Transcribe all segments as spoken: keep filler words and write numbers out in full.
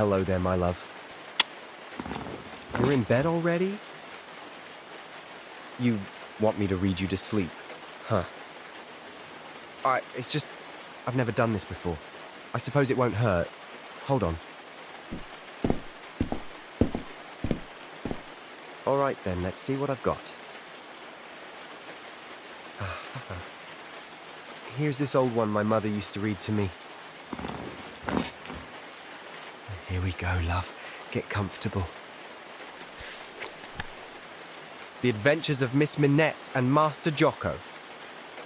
Hello there, my love. You're in bed already? You want me to read you to sleep, huh? I, it's just, I've never done this before. I suppose it won't hurt. Hold on. All right then, let's see what I've got. Here's this old one my mother used to read to me. Here we go, love. Get comfortable. The Adventures of Miss Minette and Master Jocko.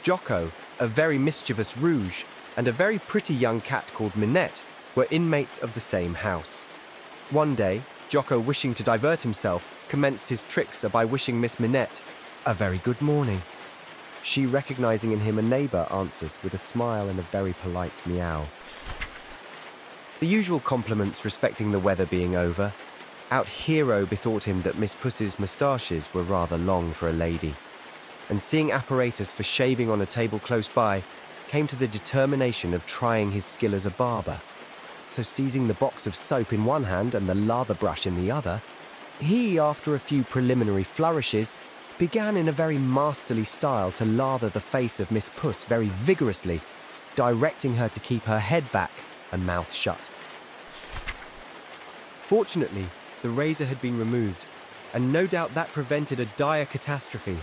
Jocko, a very mischievous rouge, and a very pretty young cat called Minette were inmates of the same house. One day, Jocko, wishing to divert himself, commenced his tricks by wishing Miss Minette a very good morning. She, recognizing in him a neighbor, answered with a smile and a very polite meow. The usual compliments respecting the weather being over, Out Hero bethought him that Miss Puss's moustaches were rather long for a lady, and seeing apparatus for shaving on a table close by, came to the determination of trying his skill as a barber. So seizing the box of soap in one hand and the lather brush in the other, he, after a few preliminary flourishes, began in a very masterly style to lather the face of Miss Puss very vigorously, directing her to keep her head back and mouth shut. Fortunately, the razor had been removed, and no doubt that prevented a dire catastrophe,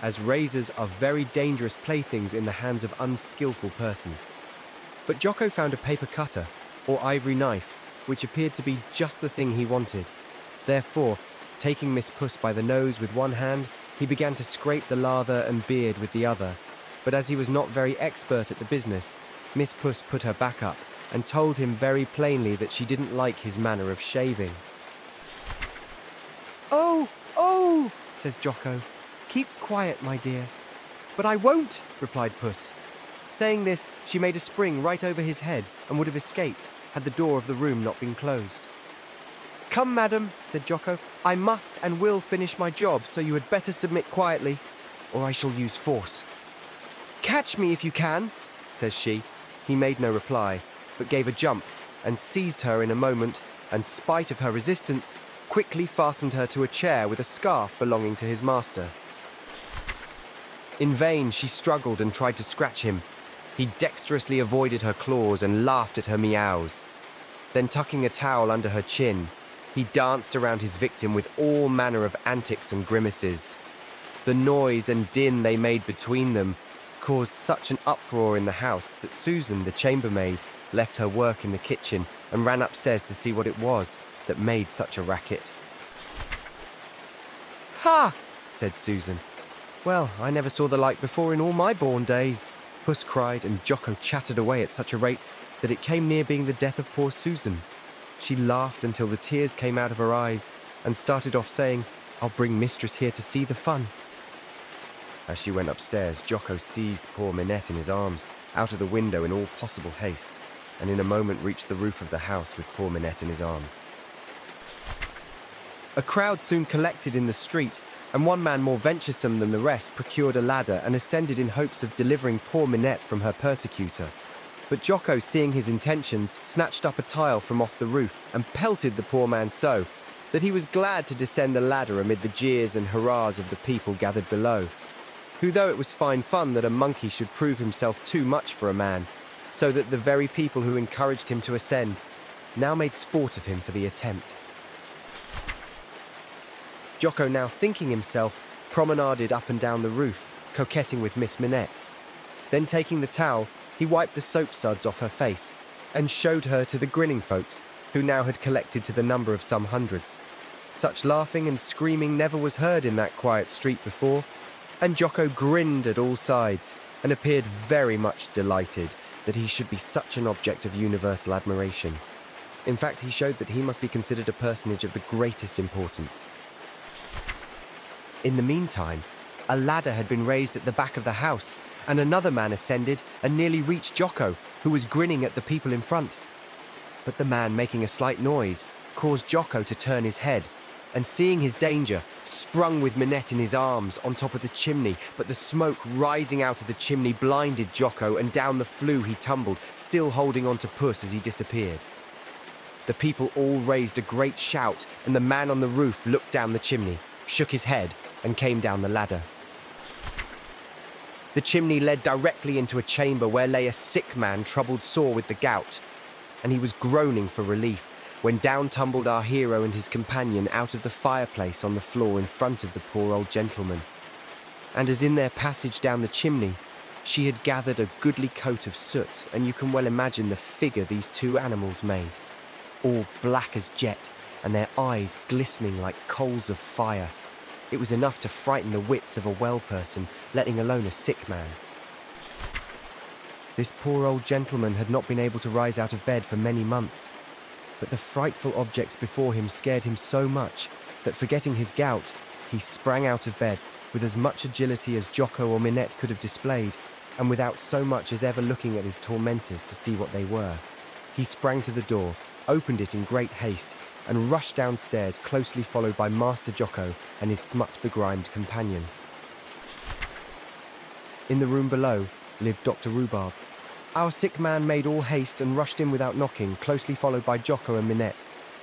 as razors are very dangerous playthings in the hands of unskillful persons. But Jocko found a paper cutter, or ivory knife, which appeared to be just the thing he wanted. Therefore, taking Miss Puss by the nose with one hand, he began to scrape the lather and beard with the other. But as he was not very expert at the business, Miss Puss put her back up and told him very plainly that she didn't like his manner of shaving. "Oh, oh," says Jocko. "Keep quiet, my dear." "But I won't," replied Puss. Saying this, she made a spring right over his head and would have escaped had the door of the room not been closed. "Come, madam," said Jocko. "I must and will finish my job, so you had better submit quietly, or I shall use force." "Catch me if you can," says she. He made no reply, but gave a jump and seized her in a moment, and spite of her resistance, quickly fastened her to a chair with a scarf belonging to his master. In vain she struggled and tried to scratch him. He dexterously avoided her claws and laughed at her meows. Then, tucking a towel under her chin, he danced around his victim with all manner of antics and grimaces. The noise and din they made between them caused such an uproar in the house that Susan, the chambermaid, left her work in the kitchen and ran upstairs to see what it was that made such a racket. "Ha!" said Susan. "Well, I never saw the like before in all my born days." Puss cried, and Jocko chattered away at such a rate that it came near being the death of poor Susan. She laughed until the tears came out of her eyes and started off saying, "I'll bring mistress here to see the fun." As she went upstairs, Jocko seized poor Minette in his arms, out of the window in all possible haste, and in a moment reached the roof of the house with poor Minette in his arms. A crowd soon collected in the street, and one man more venturesome than the rest procured a ladder and ascended in hopes of delivering poor Minette from her persecutor. But Jocko, seeing his intentions, snatched up a tile from off the roof and pelted the poor man so that he was glad to descend the ladder amid the jeers and hurrahs of the people gathered below, who, though it was fine fun that a monkey should prove himself too much for a man, so that the very people who encouraged him to ascend now made sport of him for the attempt. Jocko, now thinking himself, promenaded up and down the roof, coquetting with Miss Minette. Then, taking the towel, he wiped the soap suds off her face and showed her to the grinning folks, who now had collected to the number of some hundreds. Such laughing and screaming never was heard in that quiet street before, and Jocko grinned at all sides and appeared very much delighted that he should be such an object of universal admiration. In fact, he showed that he must be considered a personage of the greatest importance. In the meantime, a ladder had been raised at the back of the house, and another man ascended and nearly reached Jocko, who was grinning at the people in front. But the man, making a slight noise, caused Jocko to turn his head, and seeing his danger, sprung with Minette in his arms on top of the chimney, but the smoke rising out of the chimney blinded Jocko, and down the flue he tumbled, still holding on to Puss as he disappeared. The people all raised a great shout, and the man on the roof looked down the chimney, shook his head, and came down the ladder. The chimney led directly into a chamber where lay a sick man troubled sore with the gout, and he was groaning for relief when down tumbled our hero and his companion out of the fireplace on the floor in front of the poor old gentleman. And as in their passage down the chimney, she had gathered a goodly coat of soot, and you can well imagine the figure these two animals made, all black as jet, and their eyes glistening like coals of fire. It was enough to frighten the wits of a well person, letting alone a sick man. This poor old gentleman had not been able to rise out of bed for many months, but the frightful objects before him scared him so much that, forgetting his gout, he sprang out of bed with as much agility as Jocko or Minette could have displayed, and without so much as ever looking at his tormentors to see what they were. He sprang to the door, opened it in great haste, and rushed downstairs, closely followed by Master Jocko and his smut-begrimed companion. In the room below lived Doctor Rhubarb. Our sick man made all haste and rushed in without knocking, closely followed by Jocko and Minette.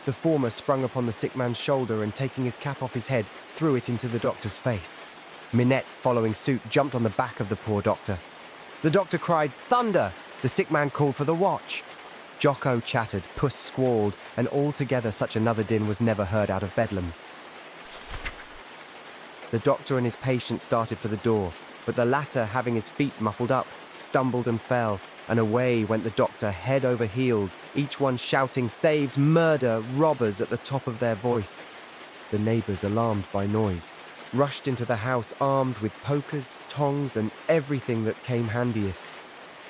The former sprung upon the sick man's shoulder and, taking his cap off his head, threw it into the doctor's face. Minette, following suit, jumped on the back of the poor doctor. The doctor cried, "Thunder!" The sick man called for the watch. Jocko chattered, Puss squalled, and altogether such another din was never heard out of Bedlam. The doctor and his patient started for the door, but the latter, having his feet muffled up, stumbled and fell, and away went the doctor head over heels, each one shouting "thieves, murder, robbers" at the top of their voice. The neighbours, alarmed by noise, rushed into the house armed with pokers, tongs, and everything that came handiest.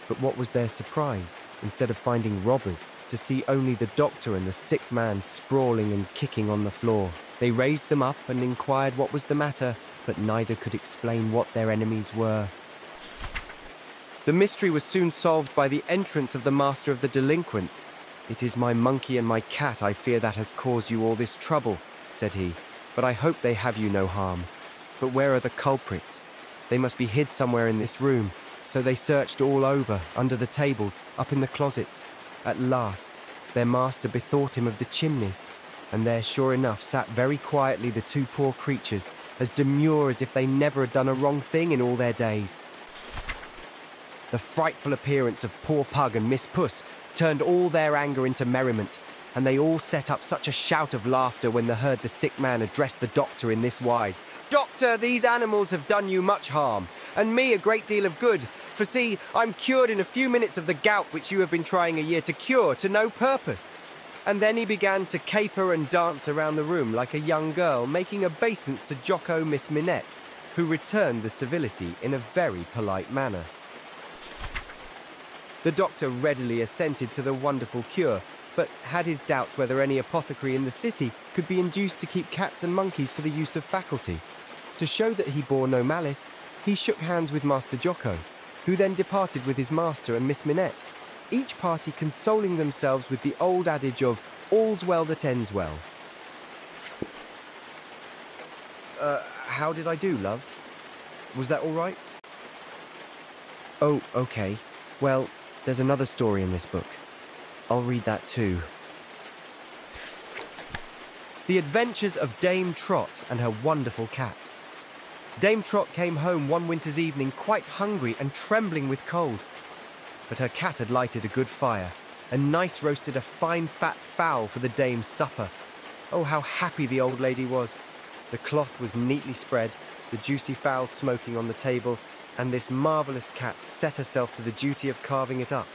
But what was their surprise, instead of finding robbers, to see only the doctor and the sick man sprawling and kicking on the floor. They raised them up and inquired what was the matter, but neither could explain what their enemies were. The mystery was soon solved by the entrance of the master of the delinquents. "It is my monkey and my cat, I fear, that has caused you all this trouble," said he, "but I hope they have you no harm. But where are the culprits? They must be hid somewhere in this room." So they searched all over, under the tables, up in the closets. At last, their master bethought him of the chimney, and there, sure enough, sat very quietly the two poor creatures, as demure as if they never had done a wrong thing in all their days. The frightful appearance of poor Pug and Miss Puss turned all their anger into merriment, and they all set up such a shout of laughter when they heard the sick man address the doctor in this wise: "Doctor, these animals have done you much harm, and me a great deal of good, for see, I'm cured in a few minutes of the gout which you have been trying a year to cure to no purpose." And then he began to caper and dance around the room like a young girl, making obeisance to Jocko, Miss Minette, who returned the civility in a very polite manner. The doctor readily assented to the wonderful cure, but had his doubts whether any apothecary in the city could be induced to keep cats and monkeys for the use of faculty. To show that he bore no malice, he shook hands with Master Jocko, who then departed with his master and Miss Minette, each party consoling themselves with the old adage of "all's well that ends well." Uh, how did I do, love? Was that all right? Oh, okay. Well, there's another story in this book. I'll read that too. The Adventures of Dame Trot and Her Wonderful Cat. Dame Trot came home one winter's evening quite hungry and trembling with cold. But her cat had lighted a good fire, and nice roasted a fine fat fowl for the dame's supper. Oh, how happy the old lady was! The cloth was neatly spread, the juicy fowl smoking on the table, and this marvellous cat set herself to the duty of carving it up.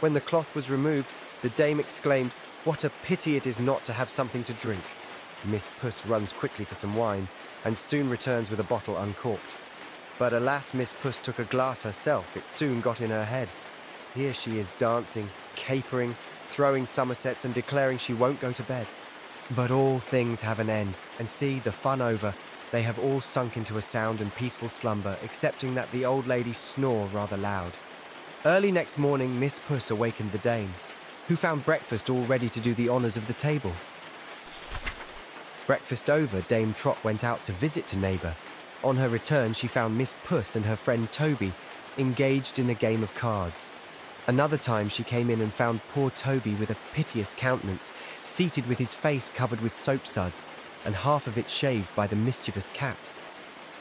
When the cloth was removed, the dame exclaimed, "What a pity it is not to have something to drink." Miss Puss runs quickly for some wine, and soon returns with a bottle uncorked. But alas, Miss Puss took a glass herself. It soon got in her head. Here she is dancing, capering, throwing somersets, and declaring she won't go to bed. But all things have an end, and see, the fun over, they have all sunk into a sound and peaceful slumber, excepting that the old lady snore rather loud. Early next morning, Miss Puss awakened the dame, who found breakfast all ready to do the honours of the table. Breakfast over, Dame Trot went out to visit her neighbour. On her return, she found Miss Puss and her friend Toby engaged in a game of cards. Another time she came in and found poor Toby with a piteous countenance, seated with his face covered with soap-suds, and half of it shaved by the mischievous cat.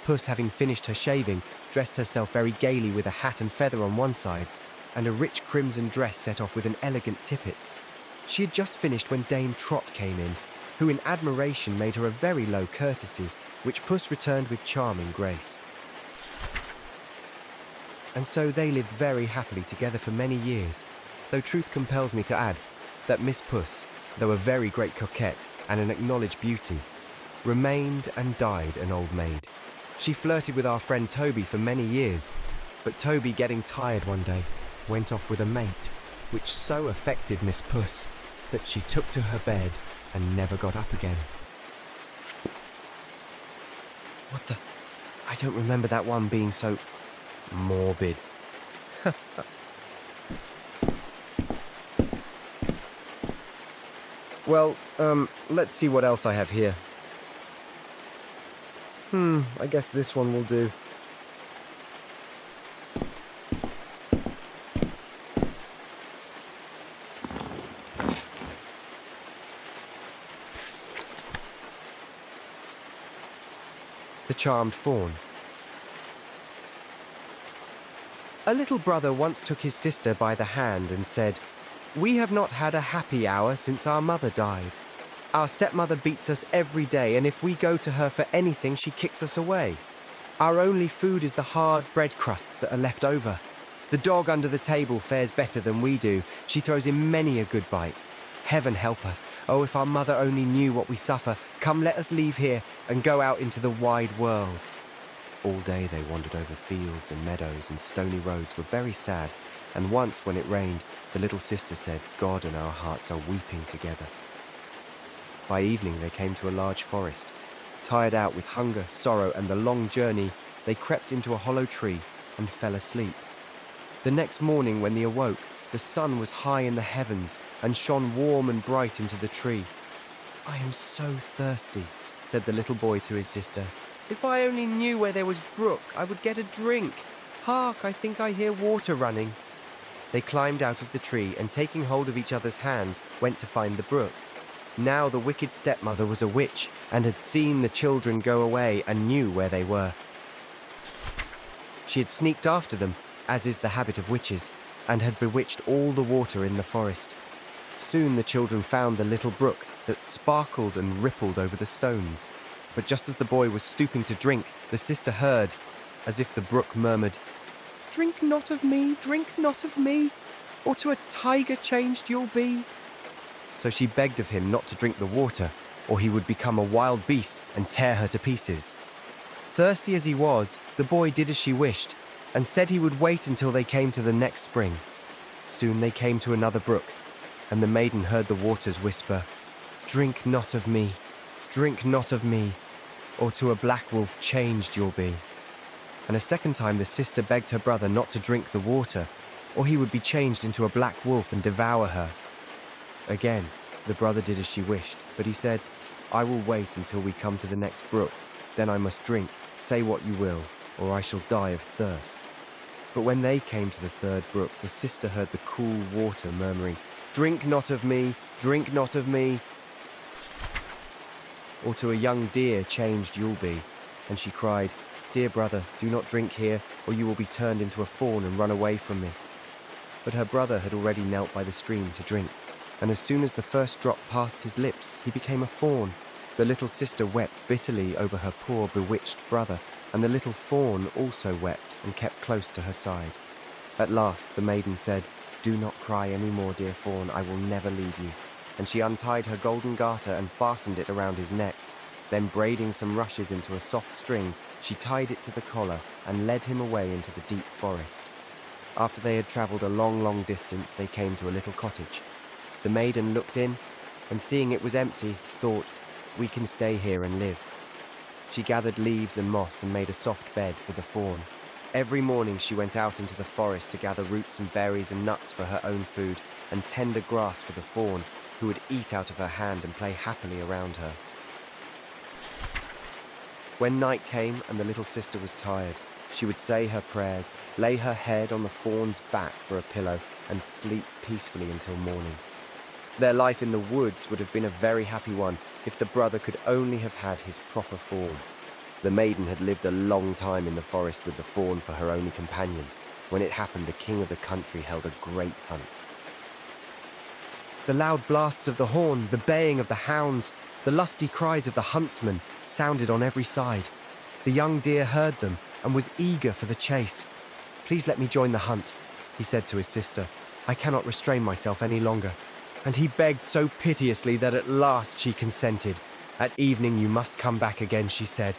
Puss, having finished her shaving, dressed herself very gaily with a hat and feather on one side, and a rich crimson dress set off with an elegant tippet. She had just finished when Dame Trot came in, who in admiration made her a very low courtesy, which Puss returned with charming grace. And so they lived very happily together for many years, though truth compels me to add that Miss Puss, though a very great coquette and an acknowledged beauty, remained and died an old maid. She flirted with our friend Toby for many years, but Toby, getting tired one day, went off with a mate, which so affected Miss Puss that she took to her bed and never got up again. What the? I don't remember that one being so morbid. Well, um, let's see what else I have here. Hmm, I guess this one will do. The Charmed Fawn. A little brother once took his sister by the hand and said, "We have not had a happy hour since our mother died. Our stepmother beats us every day, and if we go to her for anything, she kicks us away. Our only food is the hard bread crusts that are left over. The dog under the table fares better than we do. She throws in many a good bite. Heaven help us. Oh, if our mother only knew what we suffer. Come, let us leave here and go out into the wide world." All day they wandered over fields and meadows and stony roads, were very sad, and once when it rained, the little sister said, "God and our hearts are weeping together." By evening they came to a large forest. Tired out with hunger, sorrow, and the long journey, they crept into a hollow tree and fell asleep. The next morning when they awoke, the sun was high in the heavens and shone warm and bright into the tree. "I am so thirsty," said the little boy to his sister. "If I only knew where there was a brook, I would get a drink. Hark, I think I hear water running." They climbed out of the tree and, taking hold of each other's hands, went to find the brook. Now the wicked stepmother was a witch and had seen the children go away and knew where they were. She had sneaked after them, as is the habit of witches, and had bewitched all the water in the forest. Soon the children found the little brook that sparkled and rippled over the stones. But just as the boy was stooping to drink, the sister heard, as if the brook murmured, "Drink not of me, drink not of me, or to a tiger changed you'll be." So she begged of him not to drink the water, or he would become a wild beast and tear her to pieces. Thirsty as he was, the boy did as she wished, and said he would wait until they came to the next spring. Soon they came to another brook, and the maiden heard the waters whisper, "Drink not of me, drink not of me, or to a black wolf changed you'll be." And a second time the sister begged her brother not to drink the water, or he would be changed into a black wolf and devour her. Again, the brother did as she wished, but he said, "I will wait until we come to the next brook, then I must drink, say what you will, or I shall die of thirst." But when they came to the third brook, the sister heard the cool water murmuring, "Drink not of me, drink not of me, or to a young deer changed you'll be." And she cried, "Dear brother, do not drink here, or you will be turned into a fawn and run away from me." But her brother had already knelt by the stream to drink, and as soon as the first drop passed his lips, he became a fawn. The little sister wept bitterly over her poor bewitched brother, and the little fawn also wept and kept close to her side. At last the maiden said, "Do not cry any more, dear fawn, I will never leave you." And she untied her golden garter and fastened it around his neck. Then, braiding some rushes into a soft string, she tied it to the collar and led him away into the deep forest. After they had travelled a long, long distance, they came to a little cottage. The maiden looked in, and seeing it was empty, thought, "We can stay here and live." She gathered leaves and moss and made a soft bed for the fawn. Every morning she went out into the forest to gather roots and berries and nuts for her own food, and tender grass for the fawn, who would eat out of her hand and play happily around her. When night came and the little sister was tired, She would say her prayers, lay her head on the fawn's back for a pillow, and sleep peacefully until morning. Their life in the woods would have been a very happy one if the brother could only have had his proper form. The maiden had lived a long time in the forest with the fawn for her only companion. When it happened, the king of the country held a great hunt. The loud blasts of the horn, the baying of the hounds, the lusty cries of the huntsmen sounded on every side. The young deer heard them and was eager for the chase. "Please let me join the hunt," he said to his sister. "I cannot restrain myself any longer." And he begged so piteously that at last she consented. "At evening you must come back again," she said,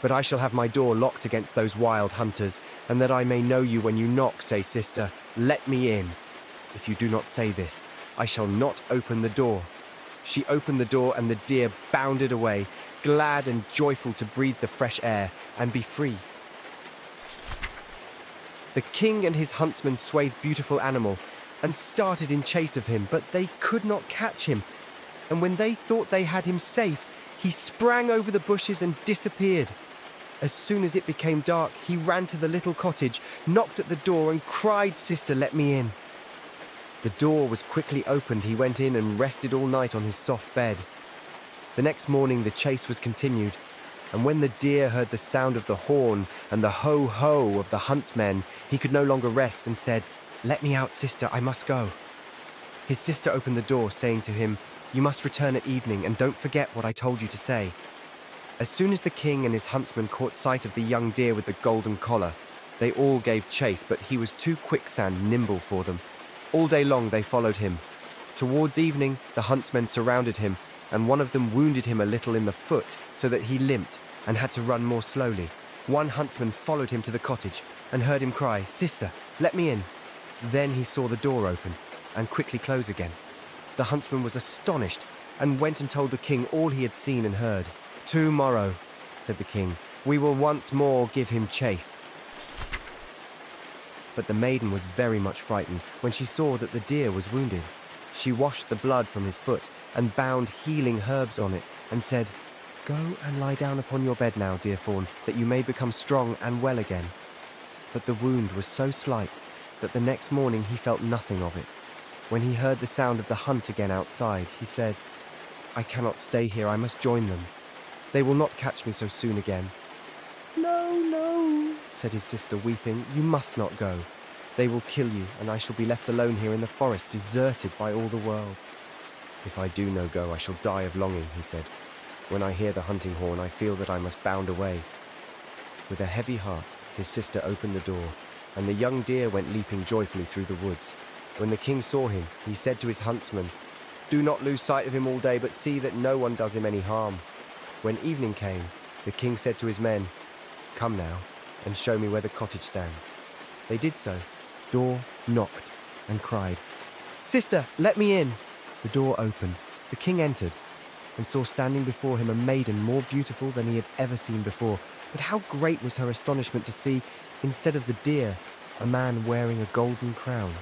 "but I shall have my door locked against those wild hunters, and that I may know you when you knock, say, sister, 'Let me in.' If you do not say this, I shall not open the door." She opened the door and the deer bounded away, glad and joyful to breathe the fresh air and be free. The king and his huntsmen swathed Beautiful Animal and started in chase of him, but they could not catch him. And when they thought they had him safe, he sprang over the bushes and disappeared. As soon as it became dark, he ran to the little cottage, knocked at the door and cried, "Sister, let me in." The door was quickly opened. He went in and rested all night on his soft bed. The next morning the chase was continued, and when the deer heard the sound of the horn and the ho-ho of the huntsmen, he could no longer rest and said, "Let me out, sister, I must go." His sister opened the door, saying to him, "You must return at evening, and don't forget what I told you to say." As soon as the king and his huntsmen caught sight of the young deer with the golden collar, they all gave chase, but he was too quicksand nimble for them. All day long they followed him. Towards evening, the huntsmen surrounded him, and one of them wounded him a little in the foot so that he limped and had to run more slowly. One huntsman followed him to the cottage and heard him cry, "Sister, let me in." Then he saw the door open and quickly close again. The huntsman was astonished and went and told the king all he had seen and heard. "Tomorrow," said the king, "we will once more give him chase." But the maiden was very much frightened when she saw that the deer was wounded. She washed the blood from his foot and bound healing herbs on it and said, "Go and lie down upon your bed now, dear fawn, that you may become strong and well again." But the wound was so slight that the next morning he felt nothing of it. When he heard the sound of the hunt again outside, he said, "I cannot stay here, I must join them. They will not catch me so soon again." "No, no," said his sister, weeping, "you must not go. They will kill you, and I shall be left alone here in the forest, deserted by all the world." "If I do no go, I shall die of longing," he said. "When I hear the hunting horn, I feel that I must bound away." With a heavy heart, his sister opened the door, and the young deer went leaping joyfully through the woods. When the king saw him, he said to his huntsman, "Do not lose sight of him all day, but see that no one does him any harm." When evening came, the king said to his men, "Come now, and show me where the cottage stands." They did so. Door knocked and cried, "Sister, let me in." The door opened. The king entered and saw standing before him a maiden more beautiful than he had ever seen before. But how great was her astonishment to see, instead of the deer, a man wearing a golden crown.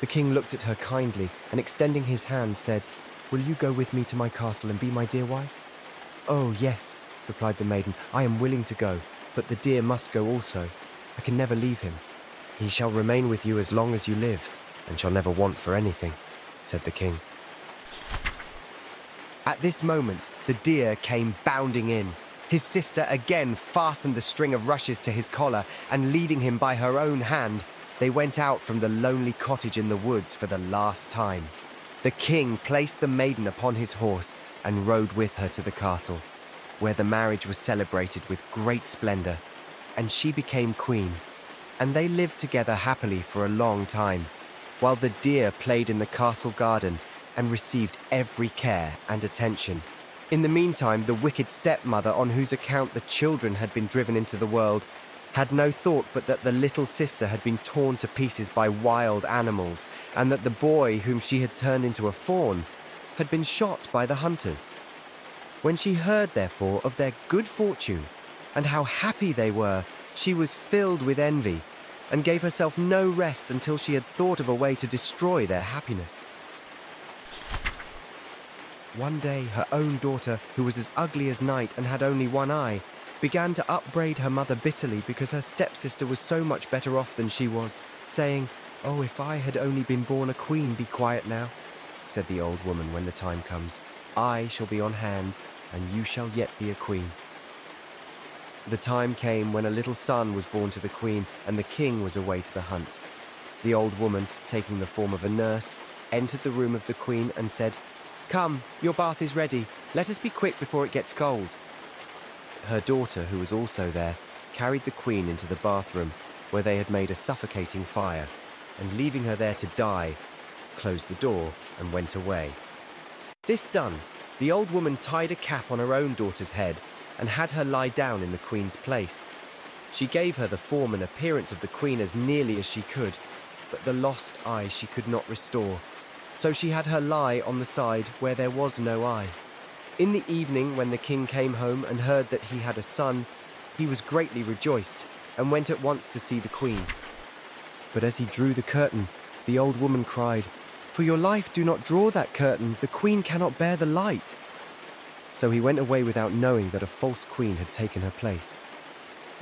The king looked at her kindly and, extending his hand, said, "Will you go with me to my castle and be my dear wife?" "Oh, yes," replied the maiden, "I am willing to go, but the deer must go also. I can never leave him." "He shall remain with you as long as you live, and shall never want for anything," said the king. At this moment, the deer came bounding in. His sister again fastened the string of rushes to his collar, and leading him by her own hand, they went out from the lonely cottage in the woods for the last time. The king placed the maiden upon his horse and rode with her to the castle, where the marriage was celebrated with great splendor, and she became queen. And they lived together happily for a long time, while the deer played in the castle garden and received every care and attention. In the meantime, the wicked stepmother, on whose account the children had been driven into the world, had no thought but that the little sister had been torn to pieces by wild animals, and that the boy whom she had turned into a fawn had been shot by the hunters. When she heard, therefore, of their good fortune and how happy they were, she was filled with envy and gave herself no rest until she had thought of a way to destroy their happiness. One day her own daughter, who was as ugly as night and had only one eye, began to upbraid her mother bitterly because her stepsister was so much better off than she was, saying, "Oh, if I had only been born a queen." "Be quiet now," said the old woman, "when the time comes. I shall be on hand, and you shall yet be a queen." The time came when a little son was born to the queen, and the king was away to the hunt. The old woman, taking the form of a nurse, entered the room of the queen and said, "Come, your bath is ready. Let us be quick before it gets cold." Her daughter, who was also there, carried the queen into the bathroom, where they had made a suffocating fire, and leaving her there to die, closed the door and went away. This done, the old woman tied a cap on her own daughter's head and had her lie down in the queen's place. She gave her the form and appearance of the queen as nearly as she could, but the lost eye she could not restore, so she had her lie on the side where there was no eye. In the evening, when the king came home and heard that he had a son, he was greatly rejoiced and went at once to see the queen. But as he drew the curtain, the old woman cried, "For your life, do not draw that curtain. The queen cannot bear the light." So he went away without knowing that a false queen had taken her place.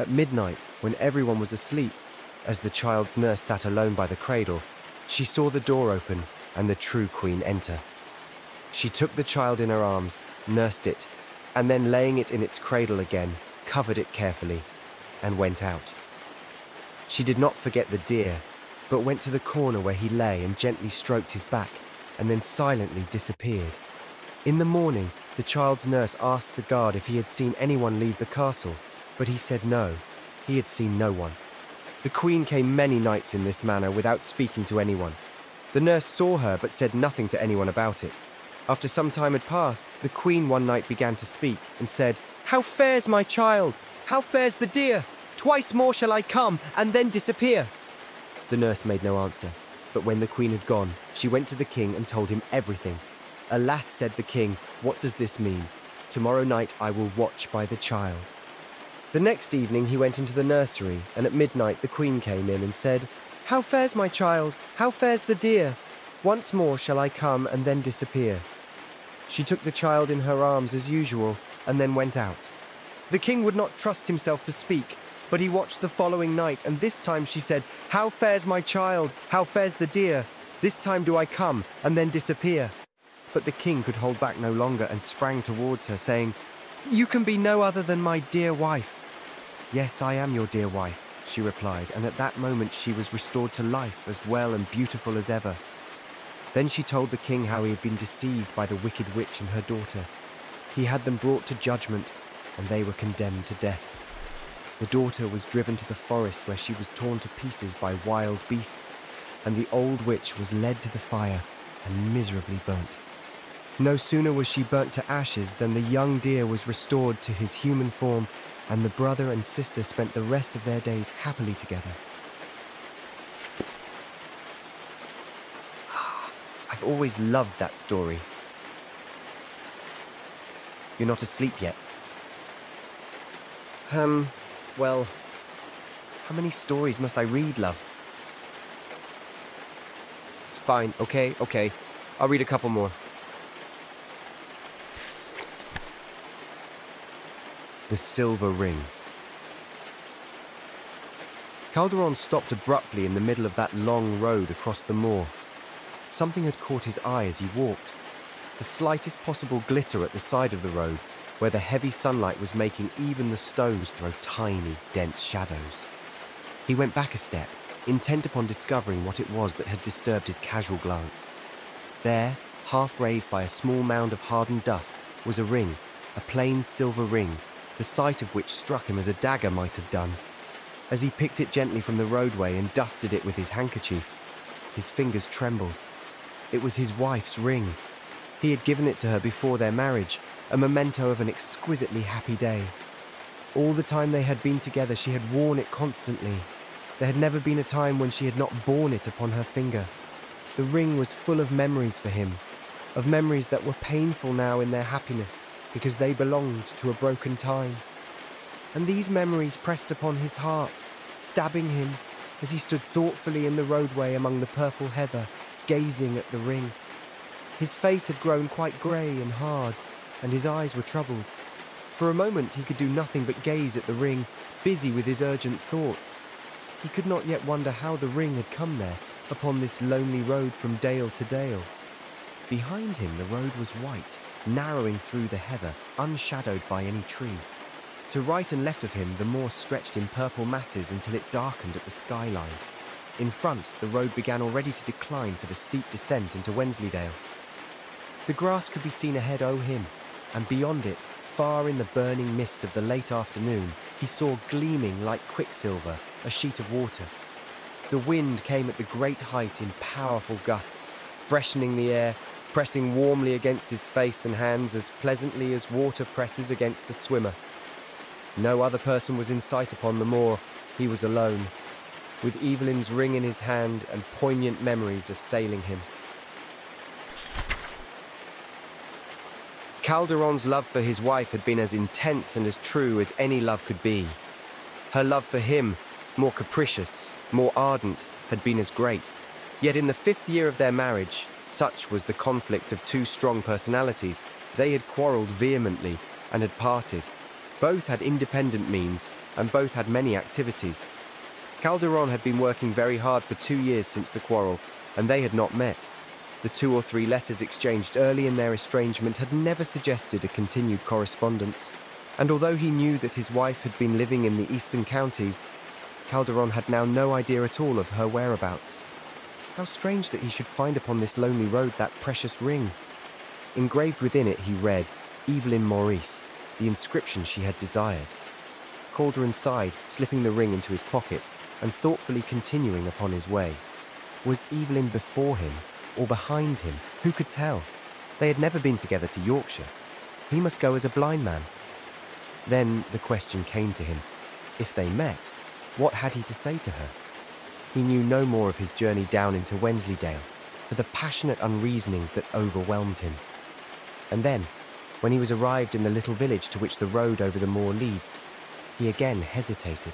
At midnight, when everyone was asleep, as the child's nurse sat alone by the cradle, she saw the door open and the true queen enter. She took the child in her arms, nursed it, and then laying it in its cradle again, covered it carefully, and went out. She did not forget the deer, but went to the corner where he lay and gently stroked his back, and then silently disappeared. In the morning, the child's nurse asked the guard if he had seen anyone leave the castle, but he said no, he had seen no one. The queen came many nights in this manner without speaking to anyone. The nurse saw her but said nothing to anyone about it. After some time had passed, the queen one night began to speak and said, "How fares my child? How fares the deer? Twice more shall I come and then disappear." The nurse made no answer, but when the queen had gone, she went to the king and told him everything. "Alas," said the king, "what does this mean? Tomorrow night I will watch by the child." The next evening he went into the nursery, and at midnight the queen came in and said, "How fares my child? How fares the deer? Once more shall I come and then disappear." She took the child in her arms as usual, and then went out. The king would not trust himself to speak, but he watched the following night, and this time she said, "How fares my child? How fares the deer? This time do I come and then disappear." But the king could hold back no longer and sprang towards her, saying, "You can be no other than my dear wife." "Yes, I am your dear wife," she replied, and at that moment she was restored to life, as well and beautiful as ever. Then she told the king how he had been deceived by the wicked witch and her daughter. He had them brought to judgment, and they were condemned to death. The daughter was driven to the forest, where she was torn to pieces by wild beasts, and the old witch was led to the fire and miserably burnt. No sooner was she burnt to ashes than the young deer was restored to his human form, and the brother and sister spent the rest of their days happily together. I've always loved that story. You're not asleep yet. Um, well, how many stories must I read, love? Fine, okay, okay. I'll read a couple more. The Silver Ring. Calderon stopped abruptly in the middle of that long road across the moor. Something had caught his eye as he walked. The slightest possible glitter at the side of the road, where the heavy sunlight was making even the stones throw tiny, dense shadows. He went back a step, intent upon discovering what it was that had disturbed his casual glance. There, half raised by a small mound of hardened dust, was a ring, a plain silver ring, the sight of which struck him as a dagger might have done. As he picked it gently from the roadway and dusted it with his handkerchief, his fingers trembled. It was his wife's ring. He had given it to her before their marriage, a memento of an exquisitely happy day. All the time they had been together, she had worn it constantly. There had never been a time when she had not borne it upon her finger. The ring was full of memories for him, of memories that were painful now in their happiness, because they belonged to a broken time. And these memories pressed upon his heart, stabbing him as he stood thoughtfully in the roadway among the purple heather, gazing at the ring. His face had grown quite grey and hard, and his eyes were troubled. For a moment he could do nothing but gaze at the ring, busy with his urgent thoughts. He could not yet wonder how the ring had come there, upon this lonely road from dale to dale. Behind him the road was white, narrowing through the heather, unshadowed by any tree. To right and left of him the moor stretched in purple masses until it darkened at the skyline. In front, the road began already to decline for the steep descent into Wensleydale. The grass could be seen ahead o' him, and beyond it, far in the burning mist of the late afternoon, he saw gleaming like quicksilver a sheet of water. The wind came at the great height in powerful gusts, freshening the air, pressing warmly against his face and hands as pleasantly as water presses against the swimmer. No other person was in sight upon the moor. He was alone, with Evelyn's ring in his hand and poignant memories assailing him. Calderon's love for his wife had been as intense and as true as any love could be. Her love for him, more capricious, more ardent, had been as great. Yet in the fifth year of their marriage, such was the conflict of two strong personalities, they had quarrelled vehemently and had parted. Both had independent means, and both had many activities. Calderon had been working very hard for two years since the quarrel, and they had not met. The two or three letters exchanged early in their estrangement had never suggested a continued correspondence, and although he knew that his wife had been living in the eastern counties, Calderon had now no idea at all of her whereabouts. How strange that he should find upon this lonely road that precious ring. Engraved within it he read, Evelyn Maurice, the inscription she had desired. Calderon sighed, slipping the ring into his pocket, and thoughtfully continuing upon his way. Was Evelyn before him, or behind him? Who could tell? They had never been together to Yorkshire. He must go as a blind man. Then the question came to him. If they met, what had he to say to her? He knew no more of his journey down into Wensleydale, for the passionate unreasonings that overwhelmed him. And then, when he was arrived in the little village to which the road over the moor leads, he again hesitated.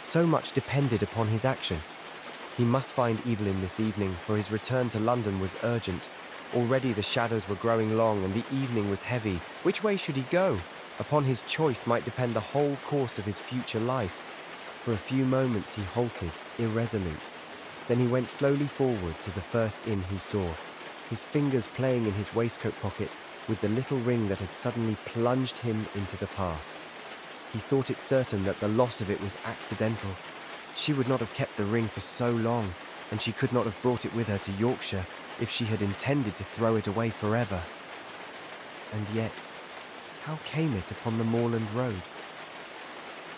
So much depended upon his action. He must find Evelyn this evening, for his return to London was urgent. Already the shadows were growing long and the evening was heavy. Which way should he go? Upon his choice might depend the whole course of his future life. For a few moments he halted, irresolute. Then he went slowly forward to the first inn he saw, his fingers playing in his waistcoat pocket with the little ring that had suddenly plunged him into the past. He thought it certain that the loss of it was accidental. She would not have kept the ring for so long, and she could not have brought it with her to Yorkshire if she had intended to throw it away forever. And yet, how came it upon the moorland road?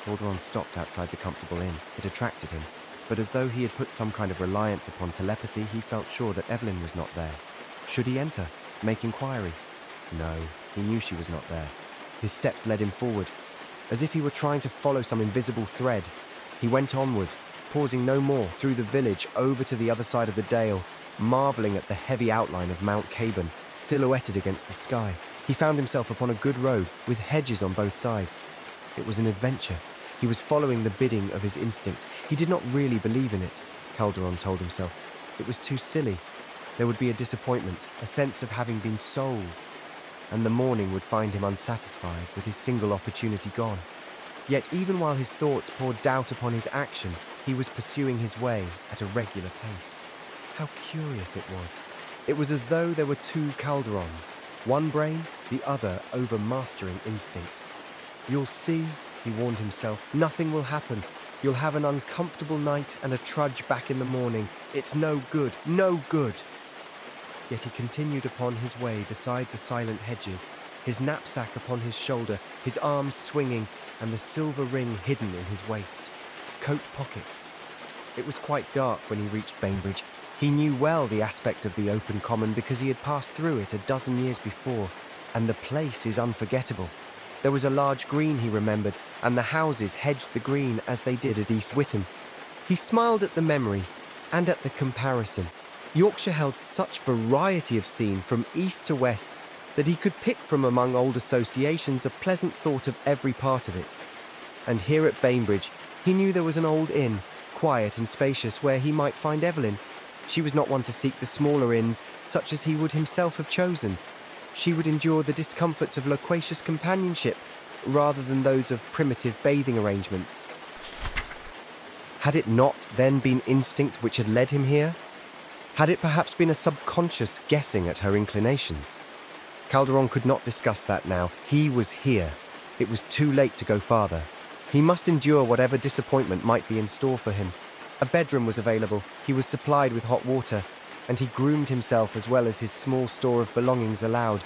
Calderon stopped outside the comfortable inn. It attracted him, but as though he had put some kind of reliance upon telepathy, he felt sure that Evelyn was not there. Should he enter? Make inquiry? No, he knew she was not there. His steps led him forward, as if he were trying to follow some invisible thread. He went onward, pausing no more, through the village, over to the other side of the dale, marvelling at the heavy outline of Mount Caban, silhouetted against the sky. He found himself upon a good road, with hedges on both sides. It was an adventure. He was following the bidding of his instinct. He did not really believe in it, Calderon told himself. It was too silly. There would be a disappointment, a sense of having been sold, and the morning would find him unsatisfied with his single opportunity gone. Yet even while his thoughts poured doubt upon his action, he was pursuing his way at a regular pace. How curious it was. It was as though there were two Calderons, one brain, the other overmastering instinct. You'll see, he warned himself, nothing will happen. You'll have an uncomfortable night and a trudge back in the morning. It's no good, no good. Yet he continued upon his way beside the silent hedges, his knapsack upon his shoulder, his arms swinging, and the silver ring hidden in his waist, coat pocket. It was quite dark when he reached Bainbridge. He knew well the aspect of the open common because he had passed through it a dozen years before, and the place is unforgettable. There was a large green, he remembered, and the houses hedged the green as they did at East Witham. He smiled at the memory and at the comparison. Yorkshire held such variety of scene from east to west that he could pick from among old associations a pleasant thought of every part of it. And here at Bainbridge, he knew there was an old inn, quiet and spacious, where he might find Evelyn. She was not one to seek the smaller inns, such as he would himself have chosen. She would endure the discomforts of loquacious companionship, rather than those of primitive bathing arrangements. Had it not then been instinct which had led him here? Had it perhaps been a subconscious guessing at her inclinations? Calderon could not discuss that now. He was here. It was too late to go farther. He must endure whatever disappointment might be in store for him. A bedroom was available, he was supplied with hot water, and he groomed himself as well as his small store of belongings allowed.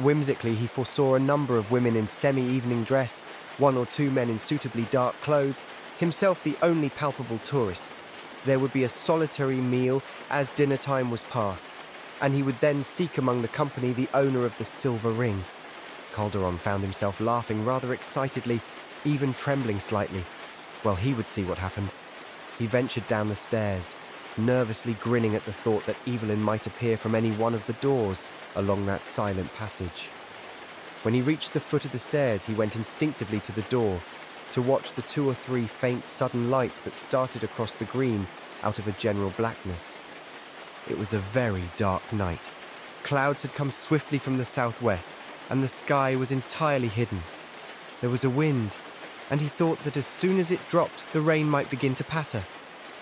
Whimsically, he foresaw a number of women in semi-evening dress, one or two men in suitably dark clothes, himself the only palpable tourist. There would be a solitary meal as dinner time was past, and he would then seek among the company the owner of the silver ring. Calderon found himself laughing rather excitedly, even trembling slightly. Well, he would see what happened. He ventured down the stairs, nervously grinning at the thought that Evelyn might appear from any one of the doors along that silent passage. When he reached the foot of the stairs, he went instinctively to the door to watch the two or three faint sudden lights that started across the green out of a general blackness. It was a very dark night. Clouds had come swiftly from the southwest, and the sky was entirely hidden. There was a wind, and he thought that as soon as it dropped, the rain might begin to patter.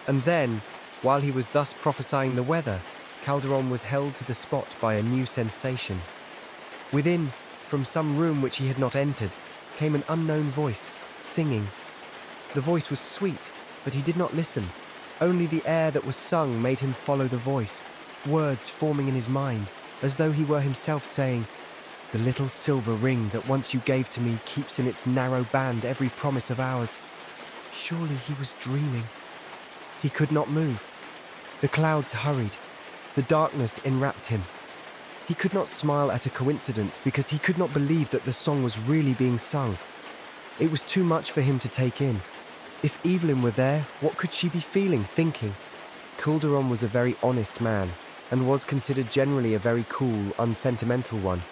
And then, while he was thus prophesying the weather, Calderon was held to the spot by a new sensation. Within, from some room which he had not entered, came an unknown voice, singing. The voice was sweet, but he did not listen. Only the air that was sung made him follow the voice, words forming in his mind, as though he were himself saying, "The little silver ring that once you gave to me keeps in its narrow band every promise of ours." Surely he was dreaming. He could not move. The clouds hurried. The darkness enwrapped him. He could not smile at a coincidence because he could not believe that the song was really being sung. It was too much for him to take in. If Evelyn were there, what could she be feeling, thinking? Calderon was a very honest man, and was considered generally a very cool, unsentimental one.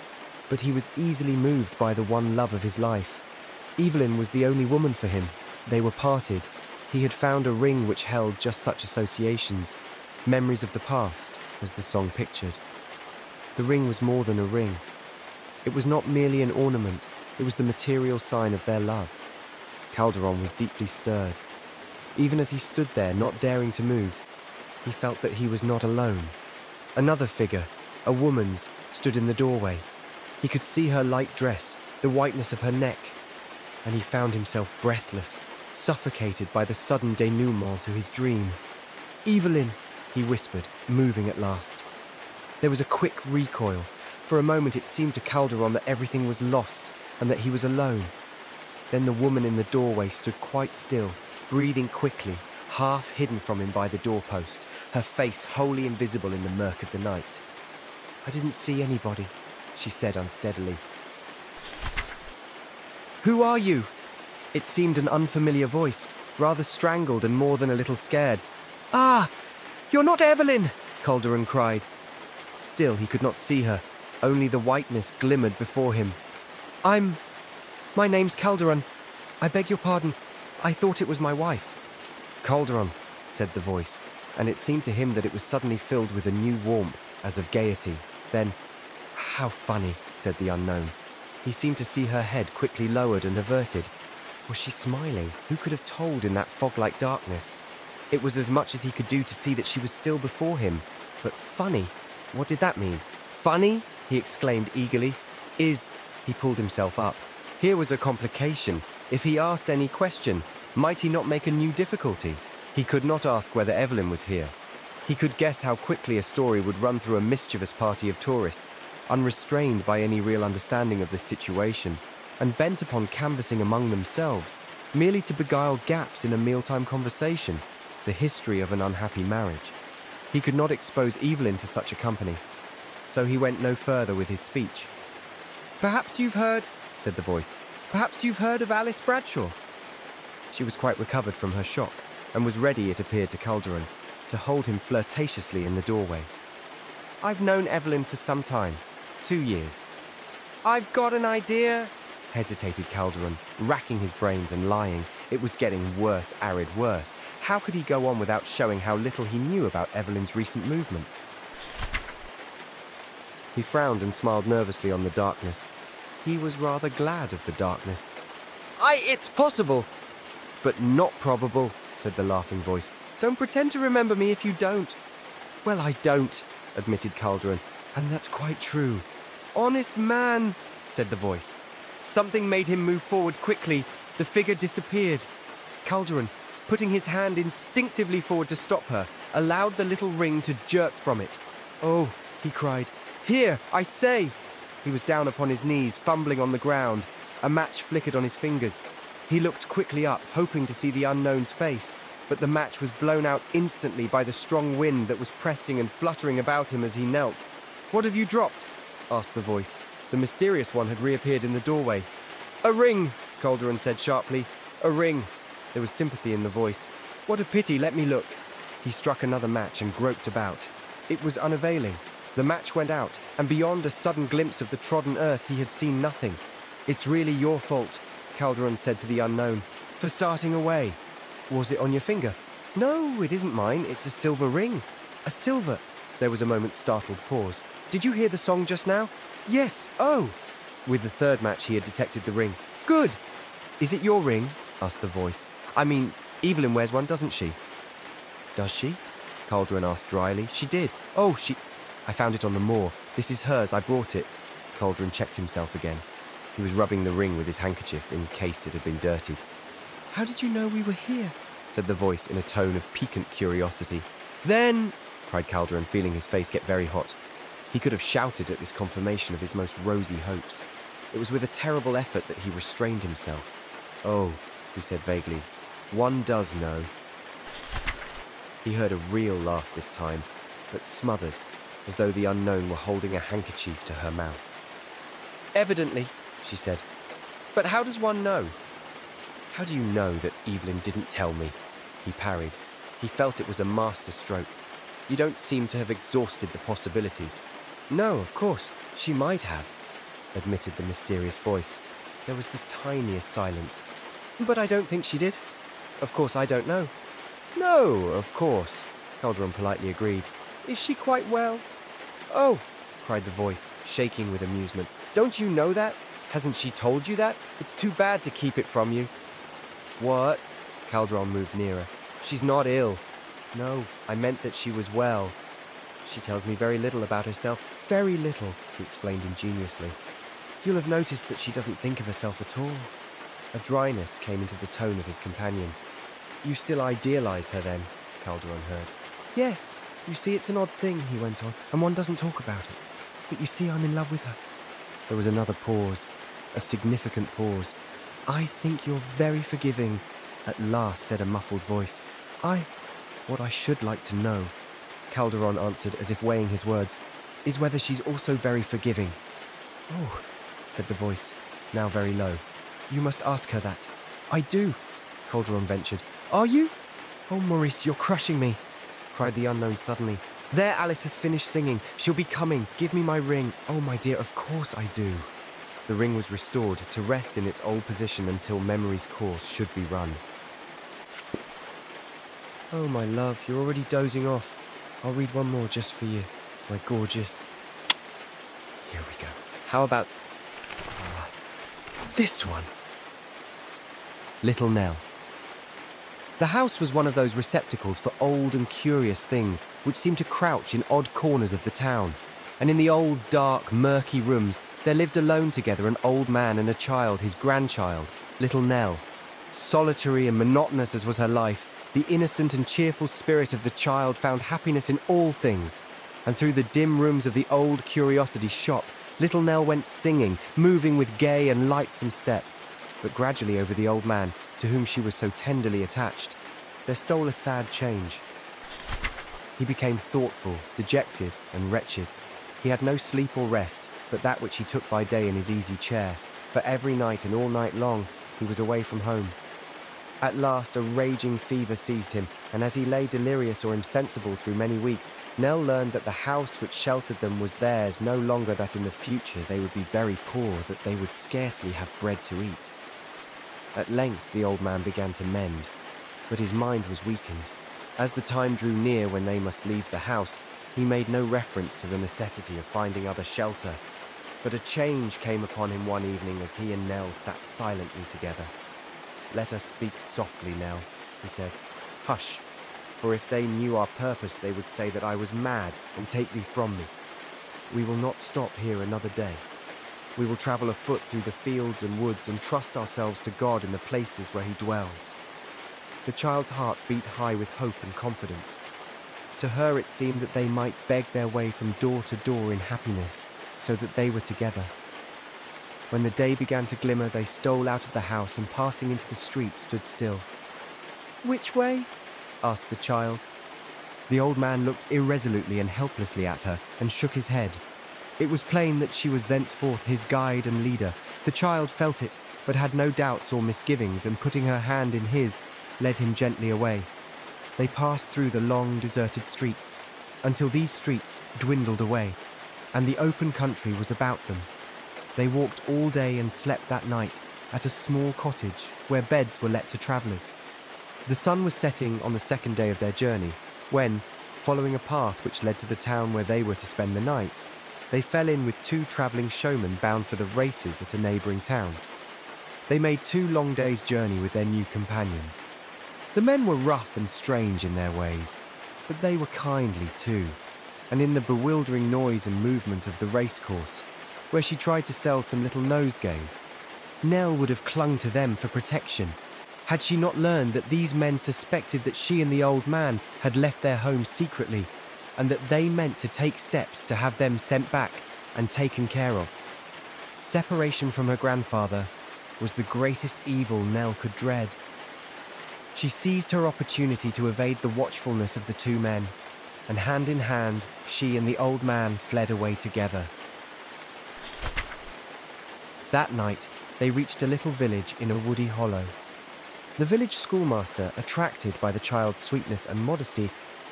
But he was easily moved by the one love of his life. Evelyn was the only woman for him. They were parted. He had found a ring which held just such associations, memories of the past, as the song pictured. The ring was more than a ring. It was not merely an ornament, it was the material sign of their love. Calderon was deeply stirred. Even as he stood there, not daring to move, he felt that he was not alone. Another figure, a woman's, stood in the doorway. He could see her light dress, the whiteness of her neck, and he found himself breathless, suffocated by the sudden denouement to his dream. "Evelyn," he whispered, moving at last. There was a quick recoil. For a moment it seemed to Calderon that everything was lost and that he was alone. Then the woman in the doorway stood quite still, breathing quickly, half hidden from him by the doorpost, her face wholly invisible in the murk of the night. "I didn't see anybody," she said unsteadily. "Who are you?" It seemed an unfamiliar voice, rather strangled and more than a little scared. "Ah, you're not Evelyn!" Calderon cried. Still he could not see her, only the whiteness glimmered before him. I'm... my name's Calderon. I beg your pardon. I thought it was my wife." "Calderon," said the voice, and it seemed to him that it was suddenly filled with a new warmth, as of gaiety. Then, "How funny," said the unknown. He seemed to see her head quickly lowered and averted. Was she smiling? Who could have told in that fog-like darkness? It was as much as he could do to see that she was still before him. But funny? What did that mean? "Funny?" he exclaimed eagerly. "Is..." He pulled himself up. Here was a complication. If he asked any question, might he not make a new difficulty? He could not ask whether Evelyn was here. He could guess how quickly a story would run through a mischievous party of tourists, unrestrained by any real understanding of the situation, and bent upon canvassing among themselves, merely to beguile gaps in a mealtime conversation, the history of an unhappy marriage. He could not expose Evelyn to such a company, so he went no further with his speech. "Perhaps you've heard," said the voice, "perhaps you've heard of Alice Bradshaw." She was quite recovered from her shock, and was ready, it appeared to Calderon, to hold him flirtatiously in the doorway. "I've known Evelyn for some time. Two years. I've got an idea," hesitated Calderon, racking his brains and lying. It was getting worse, arid worse. How could he go on without showing how little he knew about Evelyn's recent movements? He frowned and smiled nervously on the darkness. He was rather glad of the darkness. Aye, it's possible. But not probable, said the laughing voice. Don't pretend to remember me if you don't. Well, I don't, admitted Calderon, and that's quite true. Honest man, said the voice. Something made him move forward quickly. The figure disappeared. Calderon, putting his hand instinctively forward to stop her, allowed the little ring to jerk from it. Oh, he cried. Here, I say! He was down upon his knees, fumbling on the ground. A match flickered on his fingers. He looked quickly up, hoping to see the unknown's face, but the match was blown out instantly by the strong wind that was pressing and fluttering about him as he knelt. "What have you dropped?" asked the voice. The mysterious one had reappeared in the doorway. "A ring," Calderon said sharply. "A ring." There was sympathy in the voice. "What a pity, let me look." He struck another match and groped about. It was unavailing. The match went out, and beyond a sudden glimpse of the trodden earth he had seen nothing. "It's really your fault," Calderon said to the unknown, "for starting away. Was it on your finger?" "No, it isn't mine. It's a silver ring. A silver." There was a moment's startled pause. "Did you hear the song just now?" "Yes. Oh." With the third match he had detected the ring. "Good. Is it your ring?" asked the voice. "I mean, Evelyn wears one, doesn't she?" "Does she?" Calderon asked dryly. "She did. Oh, she... I found it on the moor. This is hers. I brought it." Calderon checked himself again. He was rubbing the ring with his handkerchief in case it had been dirtied. "How did you know we were here?" said the voice in a tone of piquant curiosity. "Then," cried Calderon, feeling his face get very hot. He could have shouted at this confirmation of his most rosy hopes. It was with a terrible effort that he restrained himself. "Oh," he said vaguely, "one does know." He heard a real laugh this time, but smothered, as though the unknown were holding a handkerchief to her mouth. "Evidently," she said. "But how does one know?" "How do you know that Evelyn didn't tell me?" he parried. He felt it was a master stroke. "You don't seem to have exhausted the possibilities." "No, of course, she might have," admitted the mysterious voice. There was the tiniest silence. "But I don't think she did. Of course, I don't know." "No, of course," Calderon politely agreed. "Is she quite well?" "Oh," cried the voice, shaking with amusement. "Don't you know that? Hasn't she told you that? It's too bad to keep it from you." "What?" Calderon moved nearer. "She's not ill." "No, I meant that she was well." "She tells me very little about herself. Very little," he explained ingeniously. "You'll have noticed that she doesn't think of herself at all." A dryness came into the tone of his companion. "You still idealize her then?" Calderon heard. "Yes. You see, it's an odd thing," he went on, "and one doesn't talk about it. But you see, I'm in love with her." There was another pause. A significant pause. "I think you're very forgiving," at last said a muffled voice. I, what I should like to know," Calderon answered as if weighing his words, "is whether she's also very forgiving." "Oh," said the voice, now very low. "You must ask her that." "I do," Calderon ventured. "Are you?" "Oh, Maurice, you're crushing me," cried the unknown suddenly. "There, Alice has finished singing. She'll be coming. Give me my ring." "Oh, my dear, of course I do." The ring was restored to rest in its old position until memory's course should be run. "Oh, my love, you're already dozing off. I'll read one more just for you, my gorgeous." Here we go. How about uh, this one? Little Nell. The house was one of those receptacles for old and curious things which seemed to crouch in odd corners of the town, and in the old, dark, murky rooms there lived alone together an old man and a child, his grandchild, Little Nell. Solitary and monotonous as was her life, the innocent and cheerful spirit of the child found happiness in all things, and through the dim rooms of the old curiosity shop, Little Nell went singing, moving with gay and lightsome step. But gradually over the old man, to whom she was so tenderly attached, there stole a sad change. He became thoughtful, dejected, and wretched. He had no sleep or rest, but that which he took by day in his easy chair, for every night and all night long he was away from home. At last a raging fever seized him, and as he lay delirious or insensible through many weeks, Nell learned that the house which sheltered them was theirs no longer, that in the future they would be very poor, that they would scarcely have bread to eat. At length the old man began to mend, but his mind was weakened. As the time drew near when they must leave the house, he made no reference to the necessity of finding other shelter. But a change came upon him one evening as he and Nell sat silently together. "Let us speak softly, Nell," he said. "Hush, for if they knew our purpose, they would say that I was mad and take thee from me. We will not stop here another day. We will travel afoot through the fields and woods and trust ourselves to God in the places where he dwells." The child's heart beat high with hope and confidence. To her it seemed that they might beg their way from door to door in happiness, so that they were together. When the day began to glimmer, they stole out of the house and passing into the street stood still. "Which way?" asked the child. The old man looked irresolutely and helplessly at her and shook his head. It was plain that she was thenceforth his guide and leader. The child felt it, but had no doubts or misgivings, and putting her hand in his, led him gently away. They passed through the long, deserted streets, until these streets dwindled away, and the open country was about them. They walked all day and slept that night at a small cottage where beds were let to travellers. The sun was setting on the second day of their journey, when, following a path which led to the town where they were to spend the night, they fell in with two travelling showmen bound for the races at a neighbouring town. They made two long days' journey with their new companions. The men were rough and strange in their ways, but they were kindly too, and in the bewildering noise and movement of the racecourse, where she tried to sell some little nosegays, Nell would have clung to them for protection, had she not learned that these men suspected that she and the old man had left their home secretly, and that they meant to take steps to have them sent back and taken care of. Separation from her grandfather was the greatest evil Nell could dread. She seized her opportunity to evade the watchfulness of the two men, and hand in hand, she and the old man fled away together. That night, they reached a little village in a woody hollow. The village schoolmaster, attracted by the child's sweetness and modesty,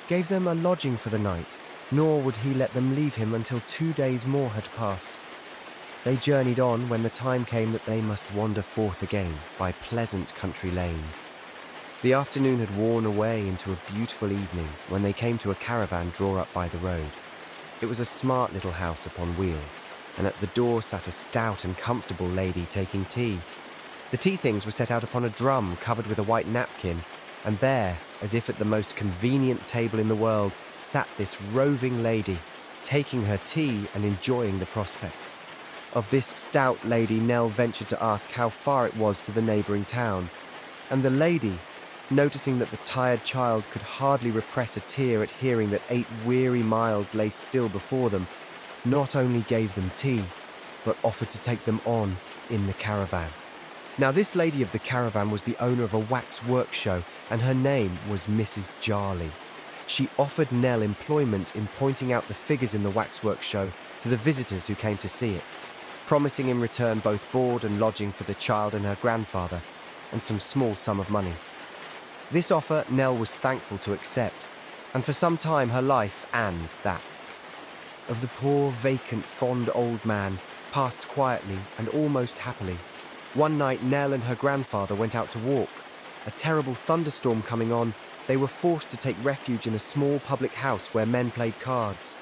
gave them a lodging for the night, nor would he let them leave him until two days more had passed. They journeyed on when the time came that they must wander forth again by pleasant country lanes. The afternoon had worn away into a beautiful evening when they came to a caravan drawn up by the road. It was a smart little house upon wheels, and at the door sat a stout and comfortable lady taking tea. The tea things were set out upon a drum covered with a white napkin, and there, as if at the most convenient table in the world, sat this roving lady, taking her tea and enjoying the prospect. Of this stout lady, Nell ventured to ask how far it was to the neighbouring town, and the lady, noticing that the tired child could hardly repress a tear at hearing that eight weary miles lay still before them, not only gave them tea, but offered to take them on in the caravan. Now this lady of the caravan was the owner of a wax work show, and her name was Missus Jarley. She offered Nell employment in pointing out the figures in the waxwork show to the visitors who came to see it, promising in return both board and lodging for the child and her grandfather, and some small sum of money. This offer Nell was thankful to accept, and for some time her life and that of the poor, vacant, fond old man passed quietly and almost happily. One night Nell and her grandfather went out to walk. A terrible thunderstorm coming on, they were forced to take refuge in a small public house where men played cards.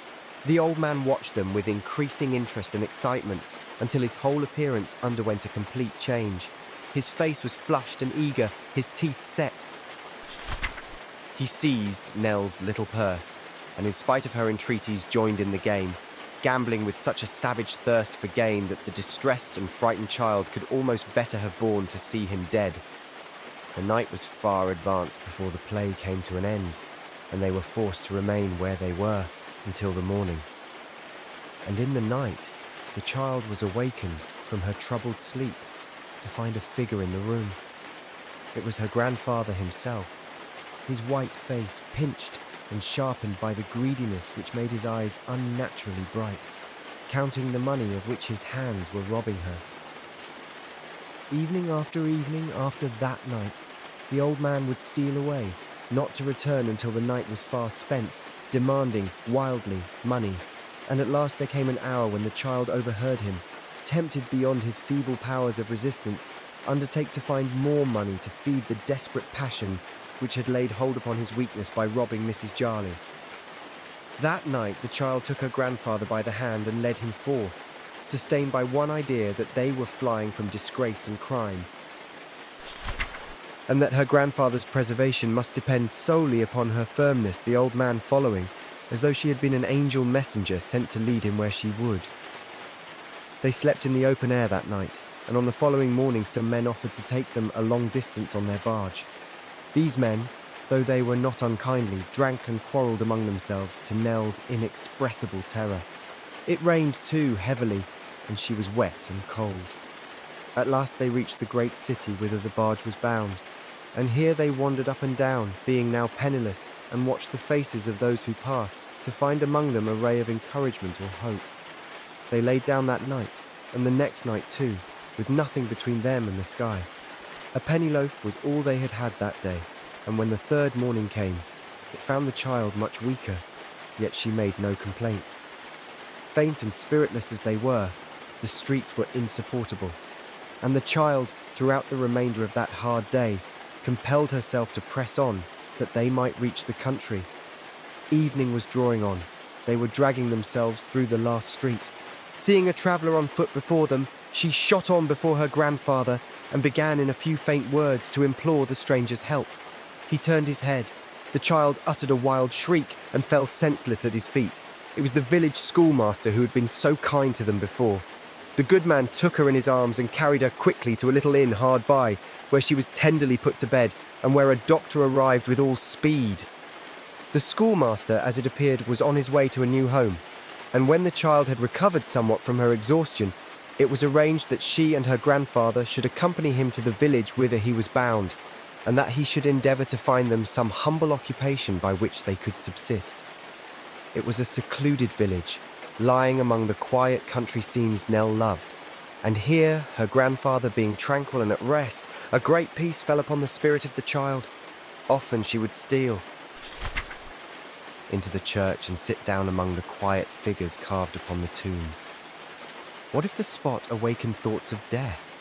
The old man watched them with increasing interest and excitement until his whole appearance underwent a complete change. His face was flushed and eager, his teeth set. He seized Nell's little purse, and in spite of her entreaties joined in the game, gambling with such a savage thirst for gain that the distressed and frightened child could almost better have borne to see him dead. The night was far advanced before the play came to an end, and they were forced to remain where they were until the morning. And in the night, the child was awakened from her troubled sleep to find a figure in the room. It was her grandfather himself, his white face pinched and sharpened by the greediness which made his eyes unnaturally bright, counting the money of which his hands were robbing her. Evening after evening after that night, the old man would steal away, not to return until the night was far spent, demanding, wildly, money, and at last there came an hour when the child overheard him, tempted beyond his feeble powers of resistance, undertake to find more money to feed the desperate passion which had laid hold upon his weakness by robbing Missus Jarley. That night, the child took her grandfather by the hand and led him forth, sustained by one idea that they were flying from disgrace and crime. and that her grandfather's preservation must depend solely upon her firmness, the old man following, as though she had been an angel messenger sent to lead him where she would. They slept in the open air that night, and on the following morning some men offered to take them a long distance on their barge. These men, though they were not unkindly, drank and quarrelled among themselves to Nell's inexpressible terror. It rained too heavily, and she was wet and cold. At last they reached the great city whither the barge was bound, and here they wandered up and down, being now penniless, and watched the faces of those who passed, to find among them a ray of encouragement or hope. They lay down that night, and the next night too, with nothing between them and the sky. A penny loaf was all they had had that day, and when the third morning came, it found the child much weaker, yet she made no complaint. Faint and spiritless as they were, the streets were insupportable, and the child, throughout the remainder of that hard day, compelled herself to press on, that they might reach the country. Evening was drawing on. They were dragging themselves through the last street. Seeing a traveller on foot before them, she shot on before her grandfather and began in a few faint words to implore the stranger's help. He turned his head. The child uttered a wild shriek and fell senseless at his feet. It was the village schoolmaster who had been so kind to them before. The good man took her in his arms and carried her quickly to a little inn hard by, where she was tenderly put to bed, and where a doctor arrived with all speed. The schoolmaster, as it appeared, was on his way to a new home, and when the child had recovered somewhat from her exhaustion, it was arranged that she and her grandfather should accompany him to the village whither he was bound, and that he should endeavour to find them some humble occupation by which they could subsist. It was a secluded village, lying among the quiet country scenes Nell loved, and here, her grandfather being tranquil and at rest, a great peace fell upon the spirit of the child. Often she would steal into the church and sit down among the quiet figures carved upon the tombs. What if the spot awakened thoughts of death?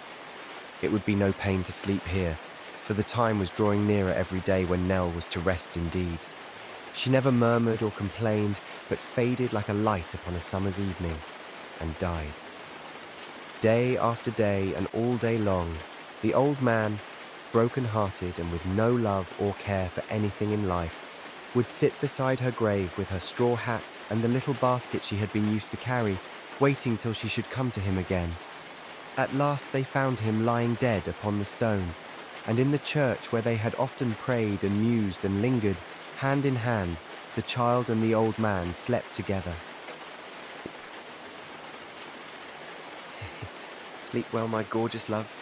It would be no pain to sleep here, for the time was drawing nearer every day when Nell was to rest indeed. She never murmured or complained, but faded like a light upon a summer's evening, and died. Day after day and all day long, the old man, broken-hearted and with no love or care for anything in life, would sit beside her grave with her straw hat and the little basket she had been used to carry, waiting till she should come to him again. At last they found him lying dead upon the stone, and in the church where they had often prayed and mused and lingered, hand in hand, the child and the old man slept together. Sleep well, my gorgeous love.